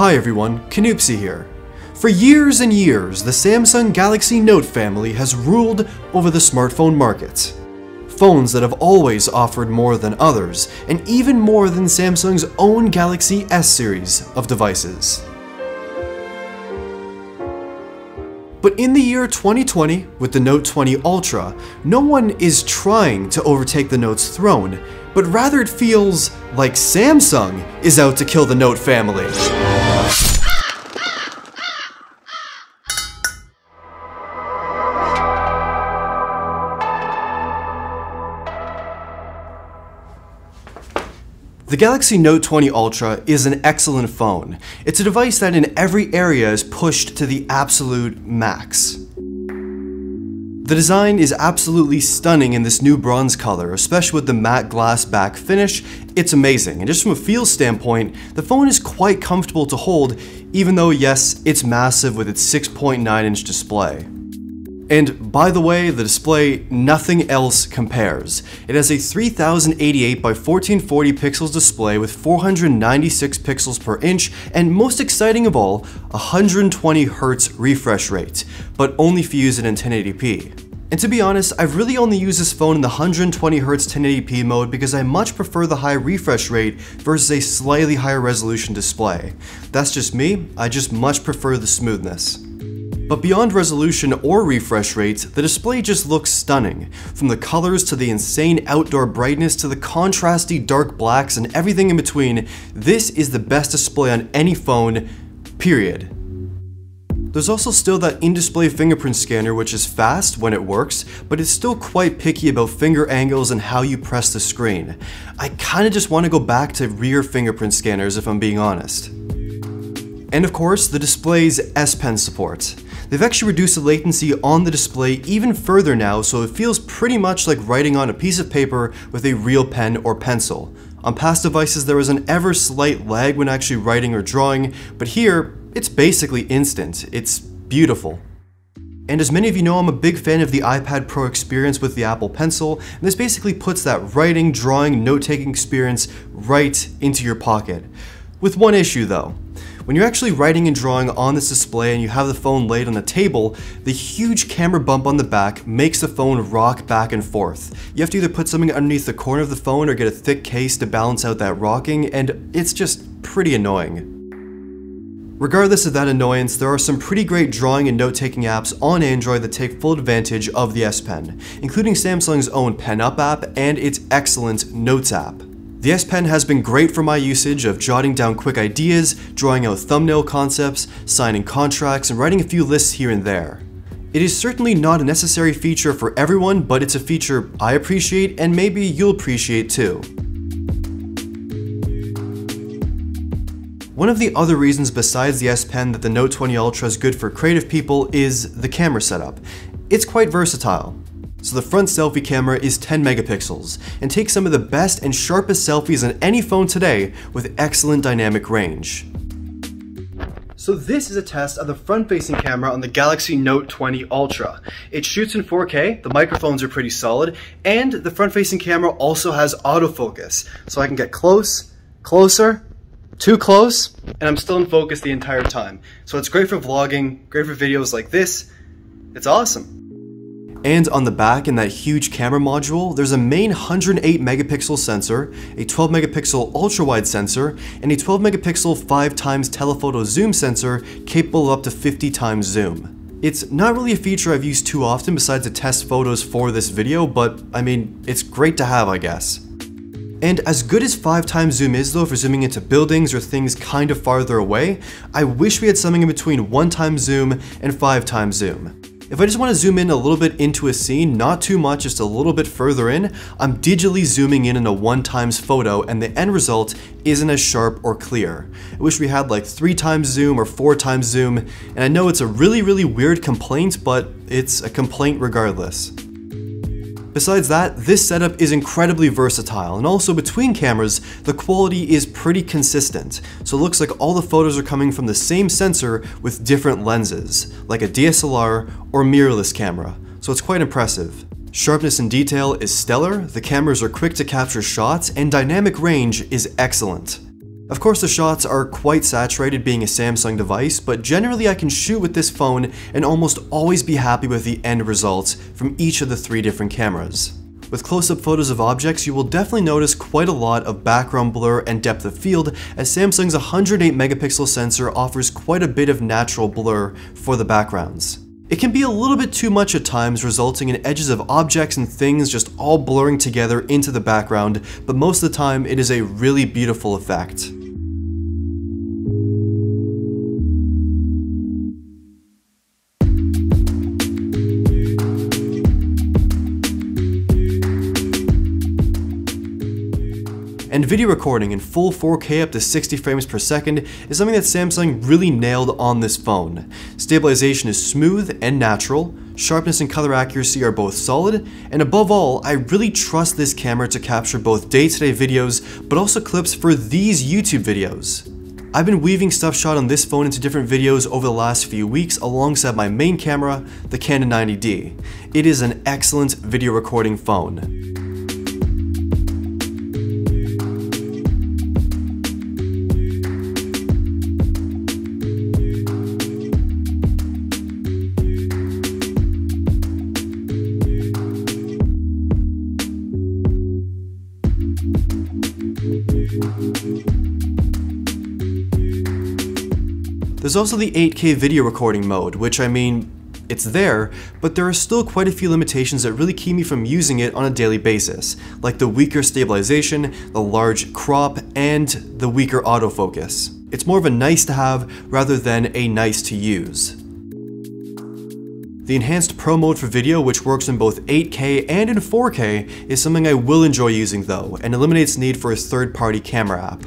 Hi everyone, Canoopsy here. For years and years, the Samsung Galaxy Note family has ruled over the smartphone market. Phones that have always offered more than others, and even more than Samsung's own Galaxy S series of devices. But in the year 2020, with the Note 20 Ultra, no one is trying to overtake the Note's throne, but rather it feels like Samsung is out to kill the Note family. The Galaxy Note 20 Ultra is an excellent phone. It's a device that in every area is pushed to the absolute max. The design is absolutely stunning in this new bronze color, especially with the matte glass back finish. It's amazing, and just from a feel standpoint, the phone is quite comfortable to hold, even though yes, it's massive with its 6.9-inch display. And by the way, the display, nothing else compares. It has a 3088 by 1440 pixels display with 496 pixels per inch, and most exciting of all, 120 Hz refresh rate, but only if you use it in 1080p. And to be honest, I've really only used this phone in the 120Hz 1080p mode because I much prefer the high refresh rate versus a slightly higher resolution display. That's just me, I just much prefer the smoothness. But beyond resolution or refresh rates, the display just looks stunning. From the colors to the insane outdoor brightness to the contrasty dark blacks and everything in between, this is the best display on any phone, period. There's also still that in-display fingerprint scanner which is fast when it works, but it's still quite picky about finger angles and how you press the screen. I kinda just wanna go back to rear fingerprint scanners if I'm being honest. And of course, the display's S-Pen support. They've actually reduced the latency on the display even further now, so it feels pretty much like writing on a piece of paper with a real pen or pencil. On past devices, there was an ever slight lag when actually writing or drawing, but here, it's basically instant. It's beautiful. And as many of you know, I'm a big fan of the iPad Pro experience with the Apple Pencil, and this basically puts that writing, drawing, note-taking experience right into your pocket. With one issue though. When you're actually writing and drawing on this display and you have the phone laid on the table, the huge camera bump on the back makes the phone rock back and forth. You have to either put something underneath the corner of the phone or get a thick case to balance out that rocking, and it's just pretty annoying. Regardless of that annoyance, there are some pretty great drawing and note-taking apps on Android that take full advantage of the S Pen, including Samsung's own PenUp app and its excellent Notes app. The S Pen has been great for my usage of jotting down quick ideas, drawing out thumbnail concepts, signing contracts, and writing a few lists here and there. It is certainly not a necessary feature for everyone, but it's a feature I appreciate and maybe you'll appreciate too. One of the other reasons besides the S Pen that the Note 20 Ultra is good for creative people is the camera setup. It's quite versatile. So the front selfie camera is 10 megapixels and takes some of the best and sharpest selfies on any phone today with excellent dynamic range. So this is a test of the front-facing camera on the Galaxy Note 20 Ultra. It shoots in 4K, the microphones are pretty solid, and the front-facing camera also has autofocus. So I can get close, closer, too close, and I'm still in focus the entire time. So it's great for vlogging, great for videos like this. It's awesome. And on the back in that huge camera module, there's a main 108 megapixel sensor, a 12 megapixel ultra-wide sensor, and a 12 megapixel 5x telephoto zoom sensor capable of up to 50x zoom. It's not really a feature I've used too often besides to test photos for this video, but I mean, it's great to have, I guess. And as good as 5x zoom is though for zooming into buildings or things kind of farther away, I wish we had something in between 1x zoom and 5x zoom. If I just want to zoom in a little bit into a scene, not too much, just a little bit further in, I'm digitally zooming in a 1x photo and the end result isn't as sharp or clear. I wish we had like 3x zoom or 4x zoom, and I know it's a really weird complaint, but it's a complaint regardless. Besides that, this setup is incredibly versatile, and also between cameras, the quality is pretty consistent, so it looks like all the photos are coming from the same sensor with different lenses, like a DSLR or mirrorless camera, so it's quite impressive. Sharpness and detail is stellar, the cameras are quick to capture shots, and dynamic range is excellent. Of course the shots are quite saturated being a Samsung device, but generally I can shoot with this phone and almost always be happy with the end results from each of the three different cameras. With close-up photos of objects, you will definitely notice quite a lot of background blur and depth of field, as Samsung's 108-megapixel sensor offers quite a bit of natural blur for the backgrounds. It can be a little bit too much at times, resulting in edges of objects and things just all blurring together into the background, but most of the time it is a really beautiful effect. And video recording in full 4K up to 60 frames per second is something that Samsung really nailed on this phone. Stabilization is smooth and natural, sharpness and color accuracy are both solid, and above all, I really trust this camera to capture both day-to-day videos, but also clips for these YouTube videos. I've been weaving stuff shot on this phone into different videos over the last few weeks alongside my main camera, the Canon 90D. It is an excellent video recording phone. There's also the 8K video recording mode, which, I mean, it's there, but there are still quite a few limitations that really keep me from using it on a daily basis, like the weaker stabilization, the large crop, and the weaker autofocus. It's more of a nice to have rather than a nice to use. The enhanced pro mode for video, which works in both 8K and in 4K, is something I will enjoy using though, and eliminates the need for a third-party camera app.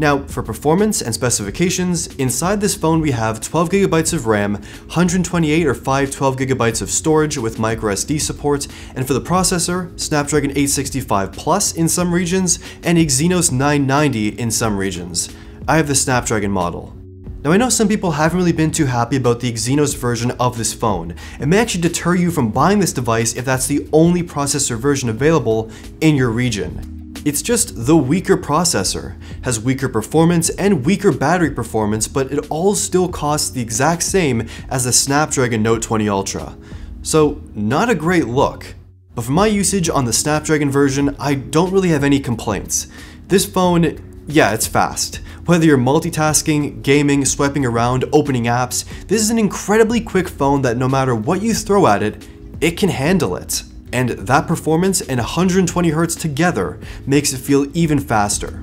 Now, for performance and specifications, inside this phone we have 12GB of RAM, 128 or 512GB of storage with microSD support, and for the processor, Snapdragon 865 Plus in some regions, and Exynos 990 in some regions. I have the Snapdragon model. Now I know some people haven't really been too happy about the Exynos version of this phone. It may actually deter you from buying this device if that's the only processor version available in your region. It's just the weaker processor, has weaker performance and weaker battery performance, but it all still costs the exact same as the Snapdragon Note 20 Ultra. So not a great look. But for my usage on the Snapdragon version, I don't really have any complaints. This phone, yeah, it's fast. Whether you're multitasking, gaming, swiping around, opening apps, this is an incredibly quick phone that no matter what you throw at it, it can handle it. And that performance and 120Hz together makes it feel even faster.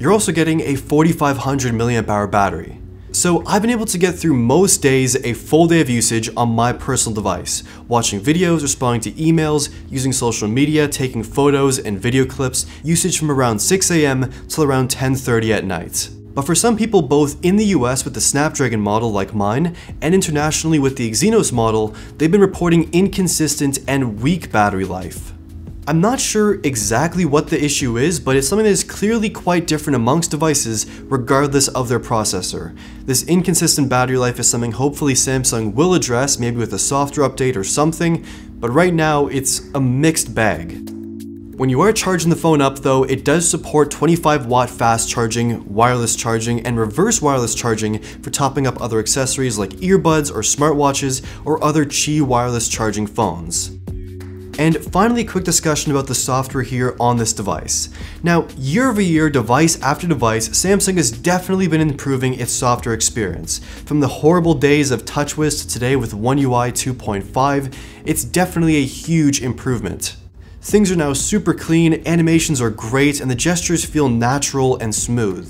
You're also getting a 4500 mAh battery. So I've been able to get through most days a full day of usage on my personal device, watching videos, responding to emails, using social media, taking photos and video clips, usage from around 6 AM till around 10:30 at night. But for some people both in the US with the Snapdragon model like mine, and internationally with the Exynos model, they've been reporting inconsistent and weak battery life. I'm not sure exactly what the issue is, but it's something that is clearly quite different amongst devices regardless of their processor. This inconsistent battery life is something hopefully Samsung will address, maybe with a software update or something, but right now it's a mixed bag. When you are charging the phone up though, it does support 25-watt fast charging, wireless charging, and reverse wireless charging for topping up other accessories like earbuds or smartwatches or other Qi wireless charging phones. And finally, a quick discussion about the software here on this device. Now, year over year, device after device, Samsung has definitely been improving its software experience. From the horrible days of TouchWiz to today with One UI 2.5, it's definitely a huge improvement. Things are now super clean, animations are great, and the gestures feel natural and smooth.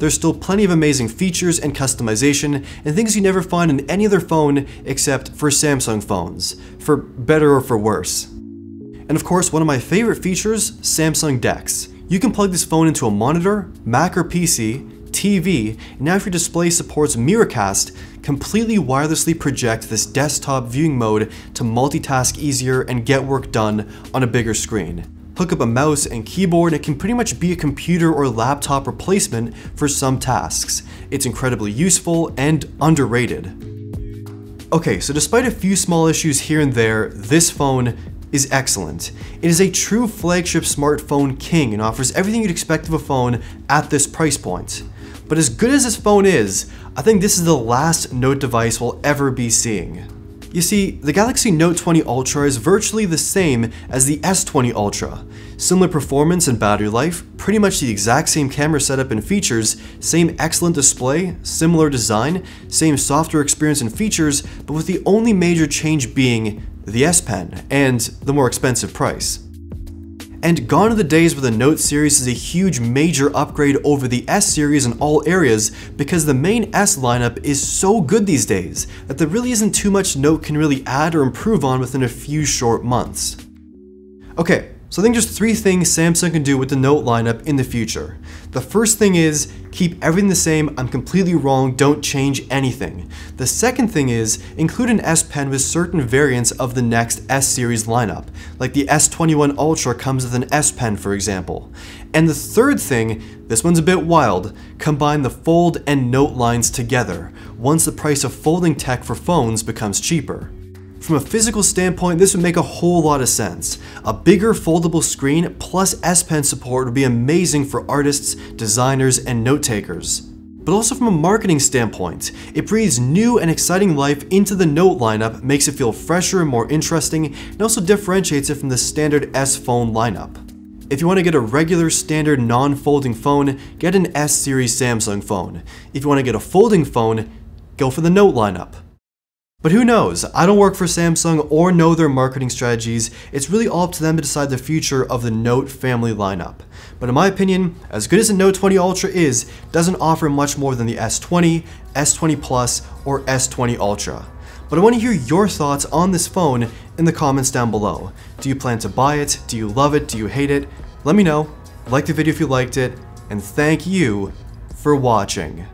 There's still plenty of amazing features and customization and things you never find in any other phone except for Samsung phones, for better or for worse. And of course, one of my favorite features, Samsung DeX. You can plug this phone into a monitor, Mac or PC, TV, and now if your display supports Miracast, completely wirelessly project this desktop viewing mode to multitask easier and get work done on a bigger screen. Hook up a mouse and keyboard, it can pretty much be a computer or laptop replacement for some tasks. It's incredibly useful and underrated. Okay, so despite a few small issues here and there, this phone is excellent. It is a true flagship smartphone king and offers everything you'd expect of a phone at this price point. But as good as this phone is, I think this is the last Note device we'll ever be seeing. You see, the Galaxy Note 20 Ultra is virtually the same as the S20 Ultra. Similar performance and battery life, pretty much the exact same camera setup and features, same excellent display, similar design, same software experience and features, but with the only major change being the S Pen and the more expensive price. And gone are the days where the Note series is a huge major upgrade over the S series in all areas, because the main S lineup is so good these days that there really isn't too much Note can really add or improve on within a few short months. Okay, so I think there's three things Samsung can do with the Note lineup in the future. The first thing is, keep everything the same, I'm completely wrong, don't change anything. The second thing is, include an S Pen with certain variants of the next S series lineup, like the S21 Ultra comes with an S Pen, for example. And the third thing, this one's a bit wild, combine the Fold and Note lines together, once the price of folding tech for phones becomes cheaper. From a physical standpoint, this would make a whole lot of sense. A bigger foldable screen plus S Pen support would be amazing for artists, designers, and note takers. But also from a marketing standpoint, it breathes new and exciting life into the Note lineup, makes it feel fresher and more interesting, and also differentiates it from the standard S phone lineup. If you want to get a regular, standard, non-folding phone, get an S series Samsung phone. If you want to get a folding phone, go for the Note lineup. But who knows? I don't work for Samsung or know their marketing strategies. It's really all up to them to decide the future of the Note family lineup. But in my opinion, as good as the Note 20 Ultra is, it doesn't offer much more than the S20, S20 Plus, or S20 Ultra. But I want to hear your thoughts on this phone in the comments down below. Do you plan to buy it? Do you love it? Do you hate it? Let me know. Like the video if you liked it, and thank you for watching.